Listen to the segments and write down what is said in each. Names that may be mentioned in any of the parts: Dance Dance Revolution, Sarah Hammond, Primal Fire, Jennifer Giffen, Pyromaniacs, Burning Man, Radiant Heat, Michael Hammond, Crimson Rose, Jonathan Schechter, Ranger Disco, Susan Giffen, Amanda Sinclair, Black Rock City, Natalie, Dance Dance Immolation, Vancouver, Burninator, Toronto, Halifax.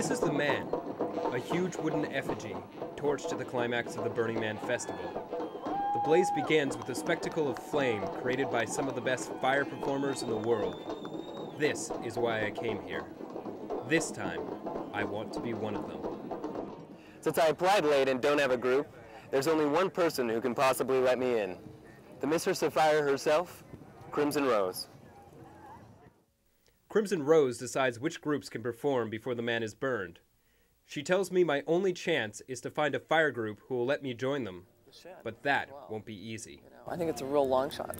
This is the man, a huge wooden effigy torched at the climax of the Burning Man festival. The blaze begins with a spectacle of flame created by some of the best fire performers in the world. This is why I came here. This time, I want to be one of them. Since I applied late and don't have a group, there's only one person who can possibly let me in. The Mistress of Fire herself, Crimson Rose. Crimson Rose decides which groups can perform before the man is burned. She tells me my only chance is to find a fire group who will let me join them, but that won't be easy. I think it's a real long shot,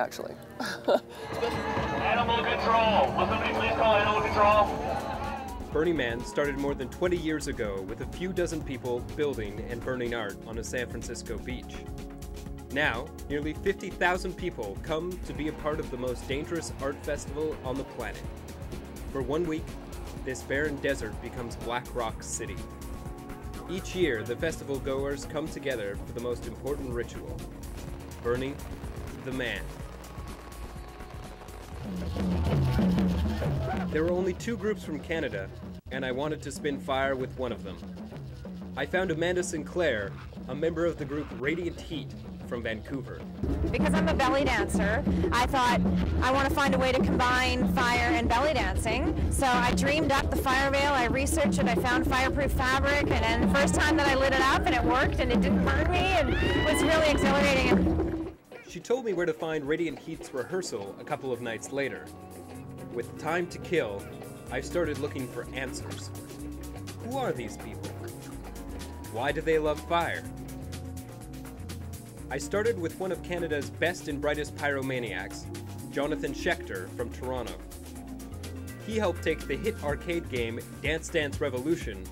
actually. Animal control! Will somebody please call animal control? Burning Man started more than 20 years ago with a few dozen people building and burning art on a San Francisco beach. Now, nearly 50,000 people come to be a part of the most dangerous art festival on the planet. For 1 week, this barren desert becomes Black Rock City. Each year, the festival goers come together for the most important ritual, burning the man. There were only two groups from Canada, and I wanted to spin fire with one of them. I found Amanda Sinclair, a member of the group Radiant Heat from Vancouver. Because I'm a belly dancer, I thought I want to find a way to combine fire and belly dancing. So I dreamed up the fire veil, I researched it, I found fireproof fabric, and then the first time that I lit it up and it worked and it didn't burn me, and it was really exhilarating. She told me where to find Radiant Heat's rehearsal a couple of nights later. With time to kill, I started looking for answers. Who are these people? Why do they love fire? I started with one of Canada's best and brightest pyromaniacs, Jonathan Schechter from Toronto. He helped take the hit arcade game Dance Dance Revolution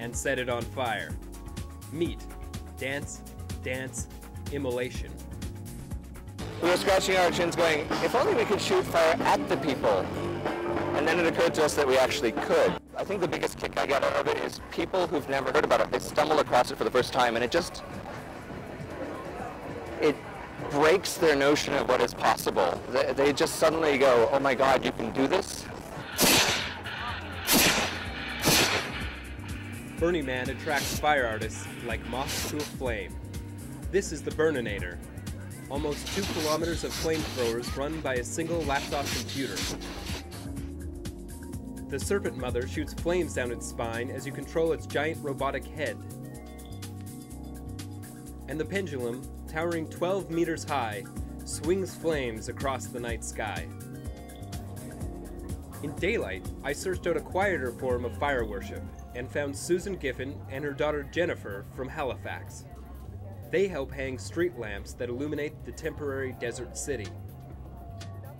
and set it on fire. Meet Dance Dance Immolation. We were scratching our chins going, if only we could shoot fire at the people. And then it occurred to us that we actually could. I think the biggest kick I get out of it is people who've never heard about it, they stumble across it for the first time, and it breaks their notion of what is possible. They just suddenly go, oh my God, you can do this? Burning Man attracts fire artists like moths to a flame. This is the Burninator. Almost 2 kilometers of flamethrowers run by a single laptop computer. The serpent mother shoots flames down its spine as you control its giant robotic head. And the pendulum, towering 12 meters high, swings flames across the night sky. In daylight, I searched out a quieter form of fire worship and found Susan Giffen and her daughter Jennifer from Halifax. They help hang street lamps that illuminate the temporary desert city.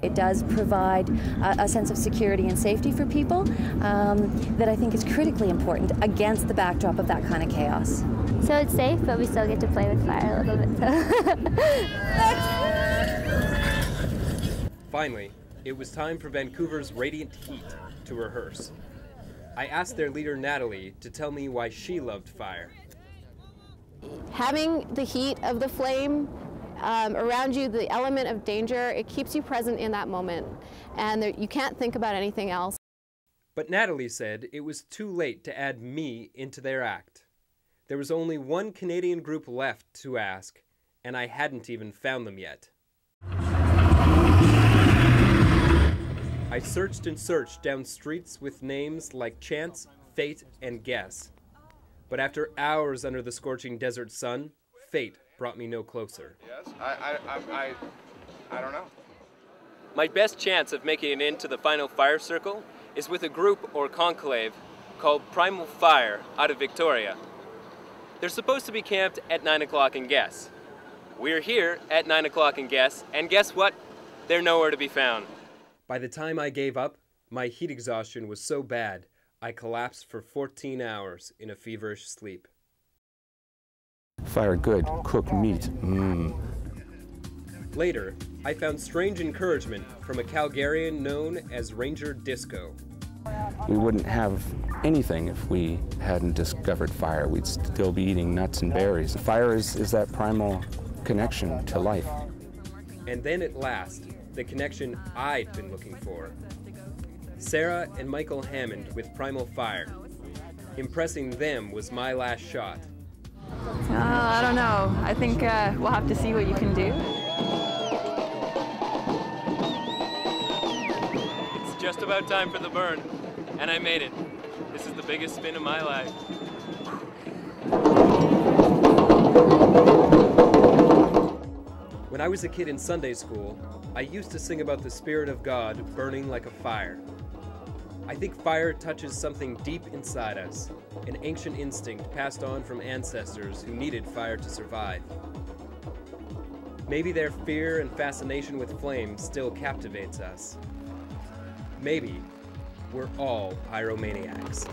It does provide a sense of security and safety for people that I think is critically important against the backdrop of that kind of chaos. So it's safe, but we still get to play with fire a little bit. So. Finally, it was time for Vancouver's Radiant Heat to rehearse. I asked their leader, Natalie, to tell me why she loved fire. Having the heat of the flame around you, the element of danger, it keeps you present in that moment, and you can't think about anything else. But Natalie said it was too late to add me into their act. There was only one Canadian group left to ask, and I hadn't even found them yet. I searched and searched down streets with names like Chance, Fate, and Guess. But after hours under the scorching desert sun, fate brought me no closer. Yes, I don't know. My best chance of making it into the final fire circle is with a group or conclave called Primal Fire out of Victoria. They're supposed to be camped at 9 o'clock in Guess. We're here at 9 o'clock in Guess, and guess what? They're nowhere to be found. By the time I gave up, my heat exhaustion was so bad I collapsed for 14 hours in a feverish sleep. Fire good, cooked meat. Later, I found strange encouragement from a Calgarian known as Ranger Disco. We wouldn't have anything if we hadn't discovered fire. We'd still be eating nuts and berries. Fire is that primal connection to life. And then at last, the connection I'd been looking for. Sarah and Michael Hammond with Primal Fire, Impressing them was my last shot. I don't know. I think we'll have to see what you can do. It's just about time for the burn, and I made it. This is the biggest spin of my life. When I was a kid in Sunday school, I used to sing about the Spirit of God burning like a fire. I think fire touches something deep inside us, an ancient instinct passed on from ancestors who needed fire to survive. Maybe their fear and fascination with flame still captivates us. Maybe we're all pyromaniacs.